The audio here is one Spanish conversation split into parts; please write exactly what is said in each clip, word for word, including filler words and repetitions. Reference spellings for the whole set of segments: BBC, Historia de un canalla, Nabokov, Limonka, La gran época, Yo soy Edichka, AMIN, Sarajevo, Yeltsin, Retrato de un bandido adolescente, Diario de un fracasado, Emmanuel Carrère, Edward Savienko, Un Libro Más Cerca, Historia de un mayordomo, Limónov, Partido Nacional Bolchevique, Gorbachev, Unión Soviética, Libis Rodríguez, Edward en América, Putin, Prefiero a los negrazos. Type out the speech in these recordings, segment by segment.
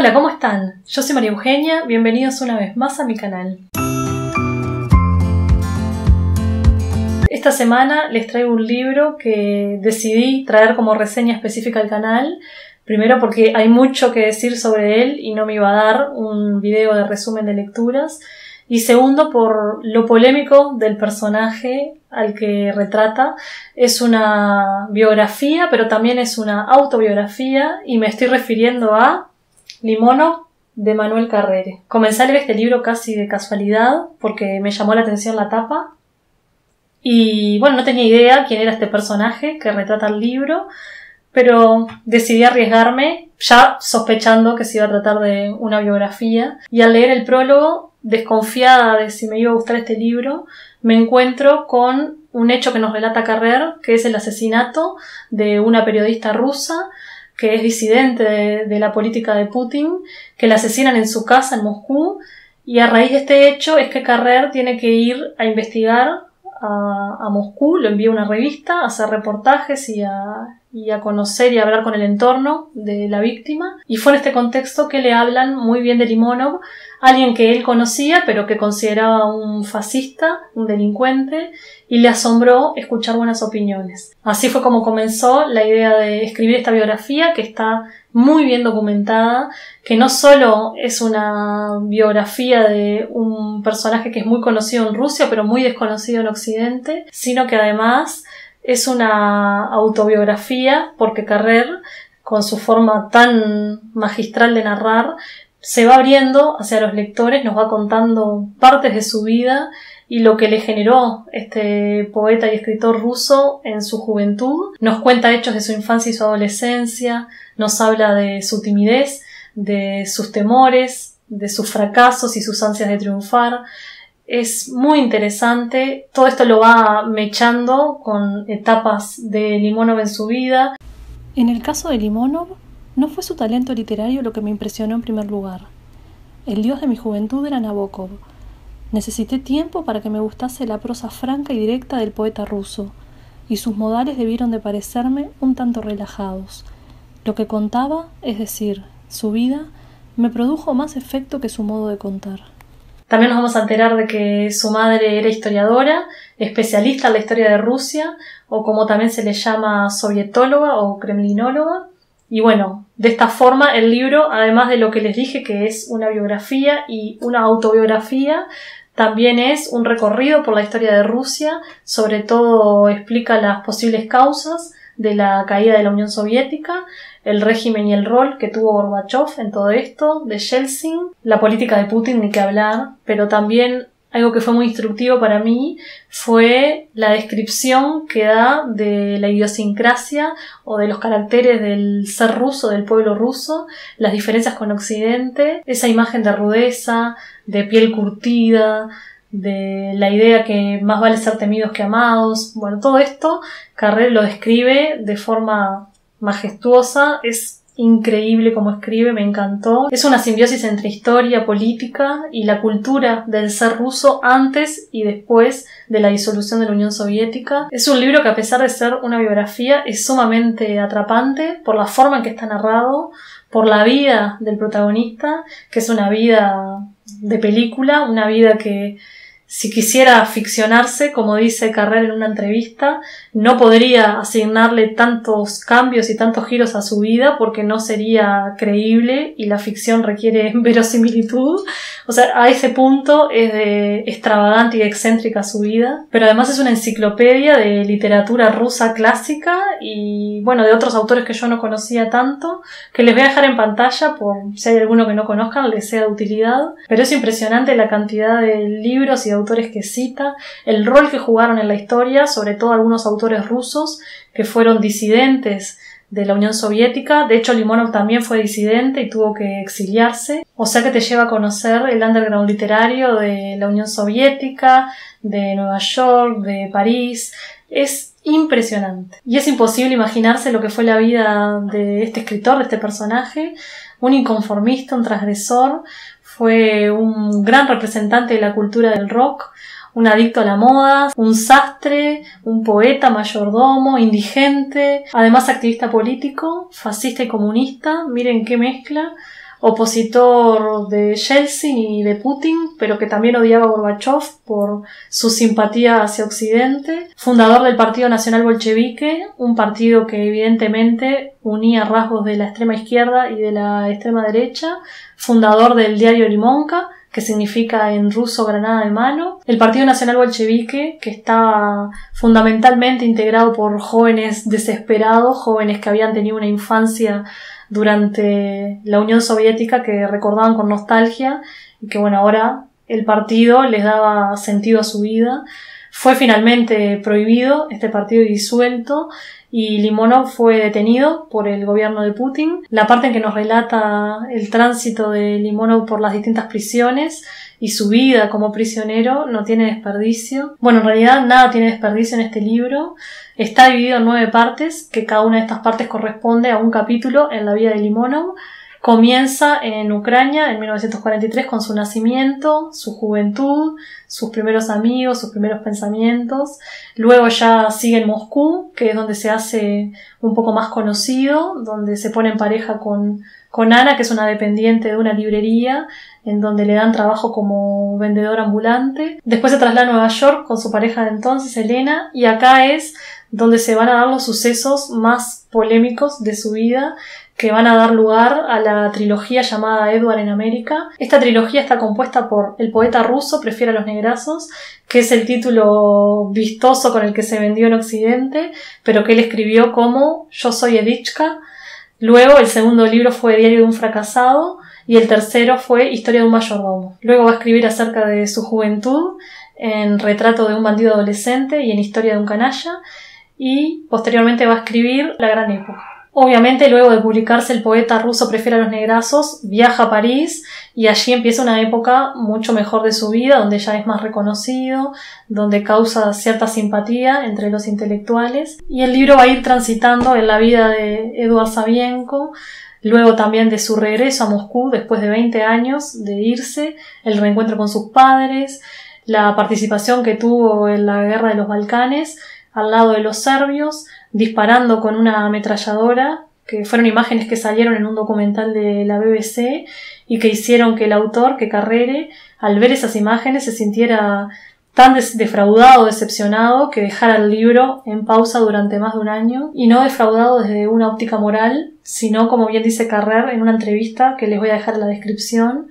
Hola, ¿cómo están? Yo soy María Eugenia, bienvenidos una vez más a mi canal. Esta semana les traigo un libro que decidí traer como reseña específica al canal, primero porque hay mucho que decir sobre él y no me iba a dar un video de resumen de lecturas, y segundo por lo polémico del personaje al que retrata. Es una biografía, pero también es una autobiografía, y me estoy refiriendo a Limónov, de Emmanuel Carrère. Comencé a leer este libro casi de casualidad porque me llamó la atención la tapa y bueno, no tenía idea quién era este personaje que retrata el libro, pero decidí arriesgarme ya sospechando que se iba a tratar de una biografía, y al leer el prólogo, desconfiada de si me iba a gustar este libro, me encuentro con un hecho que nos relata Carrère, que es el asesinato de una periodista rusa que es disidente de, de la política de Putin, que la asesinan en su casa en Moscú, y a raíz de este hecho es que Carrère tiene que ir a investigar a, a Moscú, lo envía a una revista, a hacer reportajes y a, y a conocer y a hablar con el entorno de la víctima, y fue en este contexto que le hablan muy bien de Limónov, alguien que él conocía pero que consideraba un fascista, un delincuente, y le asombró escuchar buenas opiniones. Así fue como comenzó la idea de escribir esta biografía, que está muy bien documentada, que no solo es una biografía de un personaje que es muy conocido en Rusia pero muy desconocido en Occidente, sino que además es una autobiografía, porque Carrère, con su forma tan magistral de narrar, se va abriendo hacia los lectores, nos va contando partes de su vida y lo que le generó este poeta y escritor ruso en su juventud. Nos cuenta hechos de su infancia y su adolescencia, nos habla de su timidez, de sus temores, de sus fracasos y sus ansias de triunfar. Es muy interesante, todo esto lo va mechando con etapas de Limónov en su vida. En el caso de Limónov, no fue su talento literario lo que me impresionó en primer lugar. El dios de mi juventud era Nabokov. Necesité tiempo para que me gustase la prosa franca y directa del poeta ruso, y sus modales debieron de parecerme un tanto relajados. Lo que contaba, es decir, su vida, me produjo más efecto que su modo de contar. También nos vamos a enterar de que su madre era historiadora, especialista en la historia de Rusia, o como también se le llama, sovietóloga o kremlinóloga. Y bueno, de esta forma el libro, además de lo que les dije que es una biografía y una autobiografía, también es un recorrido por la historia de Rusia, sobre todo explica las posibles causas de la caída de la Unión Soviética, el régimen y el rol que tuvo Gorbachev en todo esto, de Yeltsin, la política de Putin, ni que hablar, pero también algo que fue muy instructivo para mí fue la descripción que da de la idiosincrasia o de los caracteres del ser ruso, del pueblo ruso, las diferencias con Occidente, esa imagen de rudeza, de piel curtida, de la idea que más vale ser temidos que amados. Bueno, todo esto Carrère lo describe de forma majestuosa, es increíble como escribe, me encantó. Es una simbiosis entre historia, política y la cultura del ser ruso antes y después de la disolución de la Unión Soviética. Es un libro que, a pesar de ser una biografía, es sumamente atrapante por la forma en que está narrado, por la vida del protagonista, que es una vida de película, una vida que, si quisiera ficcionarse, como dice Carrère en una entrevista, no podría asignarle tantos cambios y tantos giros a su vida porque no sería creíble y la ficción requiere verosimilitud. O sea, a ese punto es de extravagante y excéntrica su vida. Pero además es una enciclopedia de literatura rusa clásica y, bueno, de otros autores que yo no conocía tanto, que les voy a dejar en pantalla por si hay alguno que no conozcan, les sea de utilidad. Pero es impresionante la cantidad de libros y de autores que cita, el rol que jugaron en la historia, sobre todo algunos autores rusos que fueron disidentes de la Unión Soviética. De hecho, Limónov también fue disidente y tuvo que exiliarse. O sea que te lleva a conocer el underground literario de la Unión Soviética, de Nueva York, de París. Es impresionante. Y es imposible imaginarse lo que fue la vida de este escritor, de este personaje, un inconformista, un transgresor. Fue un gran representante de la cultura del rock, un adicto a la moda, un sastre, un poeta, mayordomo, indigente, además activista político, fascista y comunista, miren qué mezcla, opositor de Yeltsin y de Putin, pero que también odiaba a Gorbachev por su simpatía hacia Occidente, fundador del Partido Nacional Bolchevique, un partido que evidentemente unía rasgos de la extrema izquierda y de la extrema derecha, fundador del diario Limonka, que significa en ruso granada de mano. El Partido Nacional Bolchevique, que está fundamentalmente integrado por jóvenes desesperados, jóvenes que habían tenido una infancia durante la Unión Soviética que recordaban con nostalgia y que, bueno, ahora el partido les daba sentido a su vida. Fue finalmente prohibido, este partido disuelto, y Limónov fue detenido por el gobierno de Putin. La parte en que nos relata el tránsito de Limónov por las distintas prisiones y su vida como prisionero no tiene desperdicio. Bueno, en realidad nada tiene desperdicio en este libro. Está dividido en nueve partes, que cada una de estas partes corresponde a un capítulo en la vida de Limónov. Comienza en Ucrania en mil novecientos cuarenta y tres con su nacimiento, su juventud, sus primeros amigos, sus primeros pensamientos. Luego ya sigue en Moscú, que es donde se hace un poco más conocido, donde se pone en pareja con, con Ana, que es una dependiente de una librería, en donde le dan trabajo como vendedor ambulante. Después se traslada a Nueva York con su pareja de entonces, Elena, y acá es donde se van a dar los sucesos más polémicos de su vida, que van a dar lugar a la trilogía llamada Edward en América. Esta trilogía está compuesta por el poeta ruso Prefiero a los negrazos, que es el título vistoso con el que se vendió en Occidente, pero que él escribió como Yo soy Edichka. Luego el segundo libro fue Diario de un fracasado y el tercero fue Historia de un mayordomo. Luego va a escribir acerca de su juventud en Retrato de un bandido adolescente y en Historia de un canalla, y posteriormente va a escribir La gran época. Obviamente, luego de publicarse El poeta ruso Prefiere a los negrazos, viaja a París y allí empieza una época mucho mejor de su vida, donde ya es más reconocido, donde causa cierta simpatía entre los intelectuales. Y el libro va a ir transitando en la vida de Edward Savienko, luego también de su regreso a Moscú después de veinte años de irse, el reencuentro con sus padres, la participación que tuvo en la guerra de los Balcanes, al lado de los serbios, disparando con una ametralladora, que fueron imágenes que salieron en un documental de la B B C y que hicieron que el autor, que Carrère, al ver esas imágenes se sintiera tan defraudado, decepcionado, que dejara el libro en pausa durante más de un año, y no defraudado desde una óptica moral, sino, como bien dice Carrère en una entrevista que les voy a dejar en la descripción,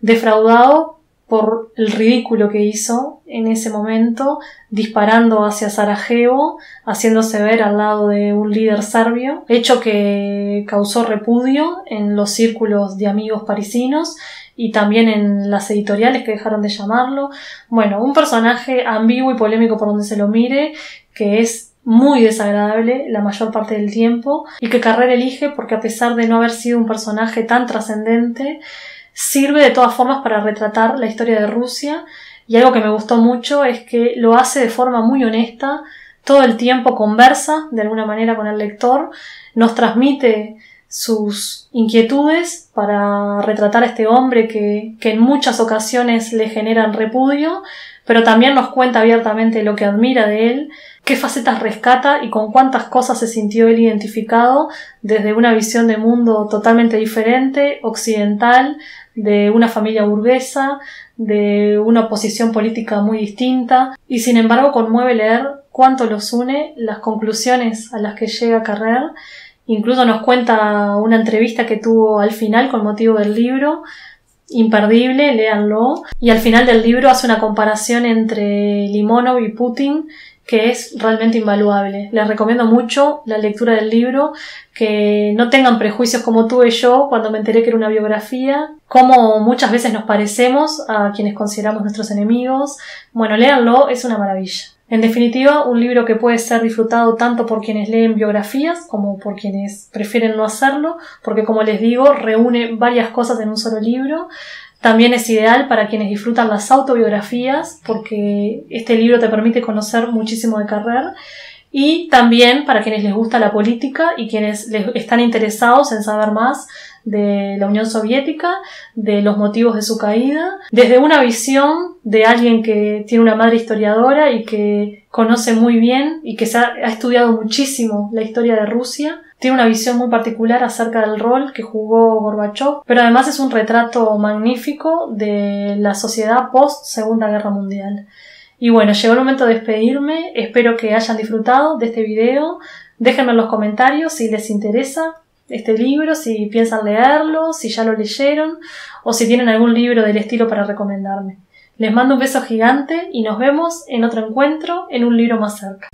defraudado por el ridículo que hizo en ese momento, disparando hacia Sarajevo, haciéndose ver al lado de un líder serbio, hecho que causó repudio en los círculos de amigos parisinos y también en las editoriales que dejaron de llamarlo. Bueno, un personaje ambiguo y polémico por donde se lo mire, que es muy desagradable la mayor parte del tiempo, y que Carrère elige porque, a pesar de no haber sido un personaje tan trascendente, sirve de todas formas para retratar la historia de Rusia, y algo que me gustó mucho es que lo hace de forma muy honesta, todo el tiempo conversa de alguna manera con el lector, nos transmite sus inquietudes para retratar a este hombre que, que en muchas ocasiones le generan repudio, pero también nos cuenta abiertamente lo que admira de él, qué facetas rescata y con cuántas cosas se sintió él identificado desde una visión de mundo totalmente diferente, occidental, de una familia burguesa, de una posición política muy distinta, y sin embargo conmueve leer cuánto los une, las conclusiones a las que llega Carrère. Incluso nos cuenta una entrevista que tuvo al final con motivo del libro, imperdible, léanlo, y al final del libro hace una comparación entre Limónov y Putin que es realmente invaluable. Les recomiendo mucho la lectura del libro, que no tengan prejuicios como tuve yo cuando me enteré que era una biografía, como muchas veces nos parecemos a quienes consideramos nuestros enemigos. Bueno, léanlo, es una maravilla. En definitiva, un libro que puede ser disfrutado tanto por quienes leen biografías como por quienes prefieren no hacerlo, porque, como les digo, reúne varias cosas en un solo libro. También es ideal para quienes disfrutan las autobiografías, porque este libro te permite conocer muchísimo de Carrère, y también para quienes les gusta la política y quienes les están interesados en saber más de la Unión Soviética, de los motivos de su caída, desde una visión de alguien que tiene una madre historiadora y que conoce muy bien y que se ha, ha estudiado muchísimo la historia de Rusia, Tiene una visión muy particular acerca del rol que jugó Gorbachev, pero además es un retrato magnífico de la sociedad post-Segunda Guerra Mundial. Y bueno, llegó el momento de despedirme. Espero que hayan disfrutado de este video. Déjenme en los comentarios si les interesa este libro, si piensan leerlo, si ya lo leyeron o si tienen algún libro del estilo para recomendarme. Les mando un beso gigante y nos vemos en otro encuentro en un libro más cerca.